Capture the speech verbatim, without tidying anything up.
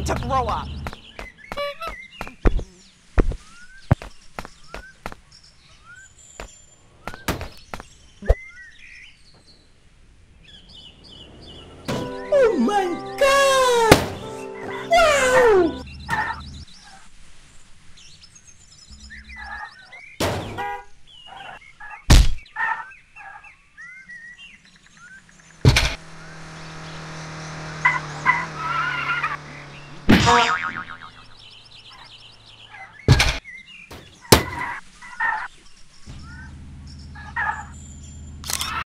need to grow up. Oh my God! Wow!